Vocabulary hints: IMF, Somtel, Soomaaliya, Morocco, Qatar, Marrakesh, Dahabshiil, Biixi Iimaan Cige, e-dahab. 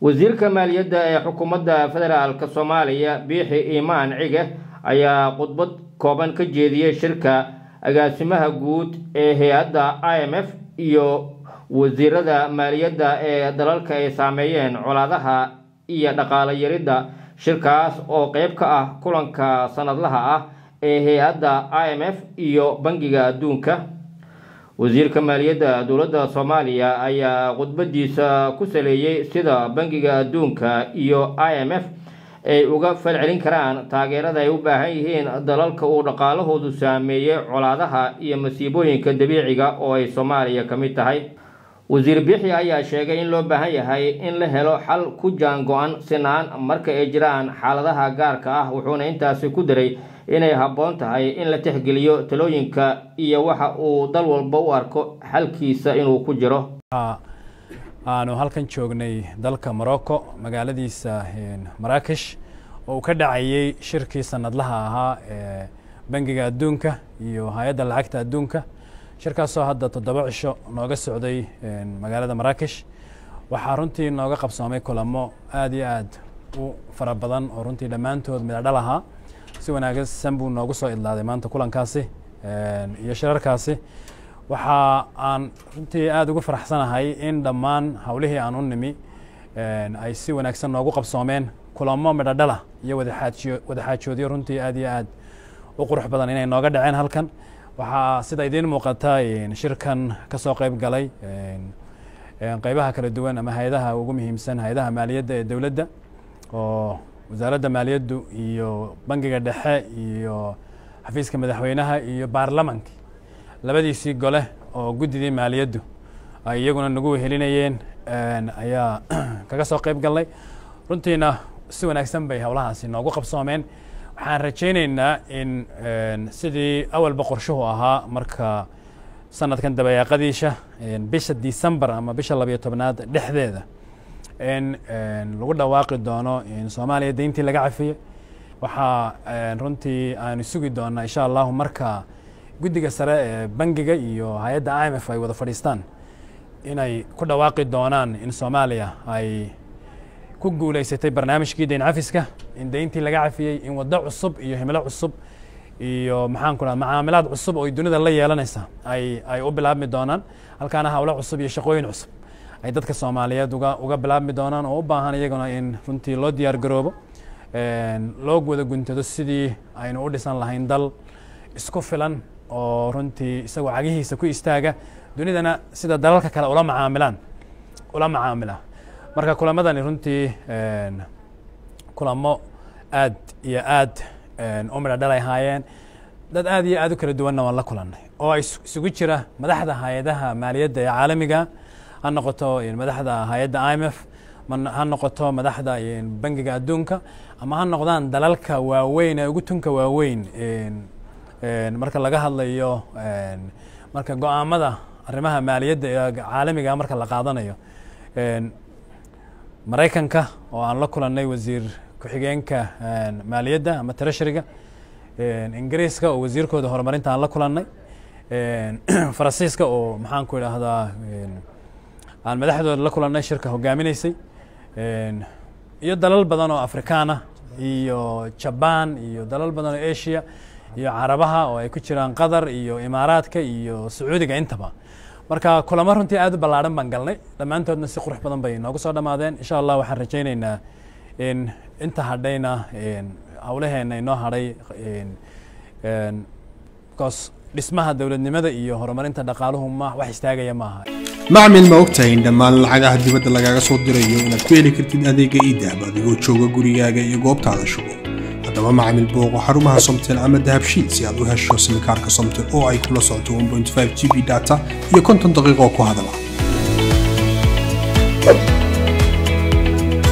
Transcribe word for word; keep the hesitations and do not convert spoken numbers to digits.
wasiirka maaliyadda ee xukuumadda federaalka Soomaaliya Biixi Iimaan Cige ayaa khudbad kooban ka jeediyay shirka agaasimaha guud ee hay'adda I M F iyo wasiirada maaliyadda ee dalalka ay saameeyeen colaadaha iyo dhaqaale yarida shirkaas oo qayb ka ah kulanka sanadlaha ah ee hay'adda I M F iyo bangiga adduunka. wasiirka maaliyadda dawladda Soomaaliya ayaa khudbadiisa ku saleeyay sida bangiga adduunka iyo I M F ay uga falcelin karaan taageerada ay u baahan yihiin dalalka oo dhaqaalahoodu saameeyay colaadaha iyo masiibooyinka dabiiciga oo ay Soomaaliya ka mid tahay. wasiir Biixi ayaa sheegay in loo baahan yahay in la helo xal ku jaan go'an sinaan marka ay jiraan xaaladaha gaarka ah, wuxuuna intaasi ku daray inay habboon tahay in la tixgeliyo talooyinka iyo waxa uu dal walba u arko halkiisa inuu ku jiro. Aanu halkan joognay dalka Morocco magaaladiisa Marrakesh oo ka dhacayay shirkii sanadlaha ahaa ee bangiga adduunka iyo hay'adda lacagta adduunka. Shirkaas oo hadda toddoba cisho nooga socday magaalada Marrakesh waxaa runtii nooga qabsoomay kulamo aad iyo aad u fara badan oo runtii dhammaantood mid dhal ahaa. si wanaagsan buu noogu soo idlaaday maanta kulankaasi iyo shirarkaasi. waxa aan runtii aad ugu faraxsanahay in dhammaan hawlihii aan u nimi ay si wanaagsan noogu qabsoomeen kulamo mid dhal ah iyo wada xaajoodyo runtii aad iyo aad u qurux badan inay nooga dhaceen halkan. waxa sida idin muuqata in shirkan ka soo qayb galay in qaybaha kala duwan ama hay'adaha ugu muhiimsan hay'adaha maaliyadda ee dawladda oo wasaaradda maaliyaddu iyo bangiga dhexe iyo xafiiska madaxweynaha iyo baarlamaanka labadiisii gole oo guddidii maaliyaddu ay iyaguna nagu helinayeen ayaa kaga soo qayb galay. runtiina si wanaagsan bay hawlahaasi noogu qabsoomeen. waxaan rajaynaynaa in sidii awalba qorshuhu ahaa marka sanadkan dabayaaqadiisha bisha December ama bisha labiyo tobnaad dhexdeeda in lagu dhawaaqi doono in Soomaaliya deyntii laga cafiyo. waxaa runtii aan sugi doonaa insha Allah marka guddiga sare ee bangiga iyo hay'adda I M F ay wada fadhiistaan inay ku dhawaaqi doonaan in Soomaaliya ay ku guuleysatay barnaamijkii deyn cafiska, in deyntii laga cafiyay, in waddo cusub iyo himilo cusub iyo maxaan ku raadnaa macaamilaad cusub oo dunida la yeelanaysa ay ay u bilaabmi doonaan. halkaana hawlo cusub iyo shaqooyin cusub ay dadka Soomaaliyeed uga uga bilaabmi doonaan oo u baahan iyaguna in runtii loo diyaar garoobo een loo wada guntado sidii aynu u dhisan lahayn dal isku filan oo runtii isagoo cagihiisa ku istaaga dunidana sida dalalka kale ula macaamilaan ula macaamila. marka kulamadani runtii een kulamo aad iyo aad een umra dhalay haayeen dad aad iyo aad u kala duwan oo la kulanay oo isugu jira madaxda hay'adaha maaliyadda ee caalamiga ha noqoto in madaxda hay'adda I M F man ha noqoto madaxda in bangiga adduunka ama ha noqdaan dalalka waaweyn ee ugu tunka waaweyn in een marka laga hadlayo een marka go'aamada arrimaha maaliyadda ee caalamiga marka la qaadanayo een Maraykanka oo aan la kulanay wasiir ku xigeenka maaliyadda ama treasuryga ee Ingiriiska oo wasiirkooda horumarinta aan la kulanay ee Faransiiska oo maxaan ku yiraahdaa ee aan madaxdooda la kulanay shirka hogaaminaysay ee iyo dalal badan oo Afrikaan ah iyo Japan iyo dalal badan oo Asia iyo Carabaha oo ay ku jiraan Qatar iyo Imaaraadka iyo Sacuudiga intaba. marka kulamo runtii aad u balaaran baan galnay dhammaantoodna si qurux badan bay noogu soo dhamaadeen. insha Allah waxaan rajaynaynaa in inta hadhayna in hawlaheena inoo hadhay in in kaas dhismaha dawladnimada iyo horumarinta dhaqaaluhu ma wax istaagaya maaha. macmil ma ogtahay in dhammaan lacagaha dibadda lagaaga soo dirayo inaad ku heli kartid adeega e-dahab adigoo jooga gurigaaga iyo goobtaada shaqo. haddaba macmil booqo xarumaha Somtel ama dahabshiil si aad u hesho simkaarka Somtel oo ay kula socoto one point five G B data iyo konton daqiiqo oo ku hadal ah.